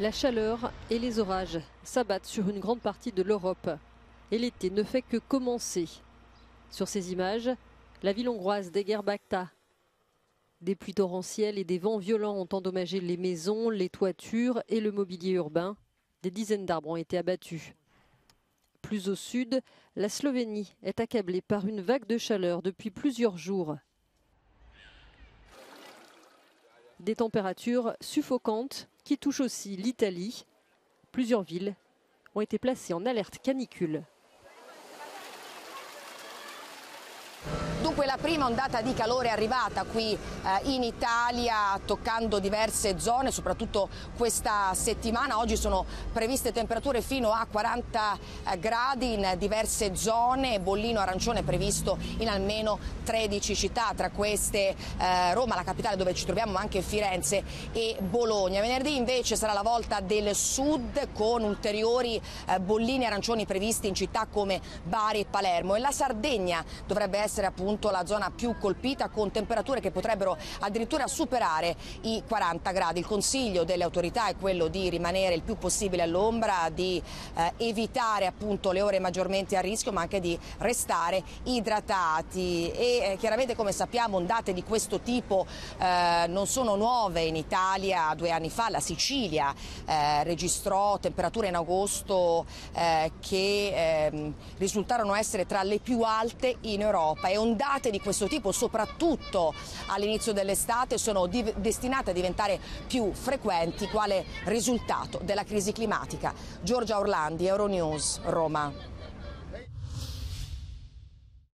La chaleur et les orages s'abattent sur une grande partie de l'Europe. Et l'été ne fait que commencer. Sur ces images, la ville hongroise d'Égerbakta. Des pluies torrentielles et des vents violents ont endommagé les maisons, les toitures et le mobilier urbain. Des dizaines d'arbres ont été abattus. Plus au sud, la Slovénie est accablée par une vague de chaleur depuis plusieurs jours. Des températures suffocantes qui touchent aussi l'Italie. Plusieurs villes ont été placées en alerte canicule. Dunque la prima ondata di calore è arrivata qui in Italia, toccando diverse zone, soprattutto questa settimana. Oggi sono previste temperature fino a 40 gradi in diverse zone, bollino arancione previsto in almeno 13 città, tra queste Roma, la capitale dove ci troviamo, ma anche Firenze e Bologna. Venerdì invece sarà la volta del sud, con ulteriori bollini arancioni previsti in città come Bari e Palermo, e la Sardegna dovrebbe essere appunto la zona più colpita, con temperature che potrebbero addirittura superare i 40 gradi. Il consiglio delle autorità è quello di rimanere il più possibile all'ombra, di evitare appunto le ore maggiormente a rischio, ma anche di restare idratati. E chiaramente, come sappiamo, ondate di questo tipo non sono nuove in Italia. 2 anni fa la Sicilia registrò temperature in agosto che risultarono essere tra le più alte in Europa, e ondate di questo tipo, soprattutto all'inizio dell'estate, sono destinate a diventare più frequenti, quale risultato della crisi climatica. Giorgia Orlandi, Euronews, Roma.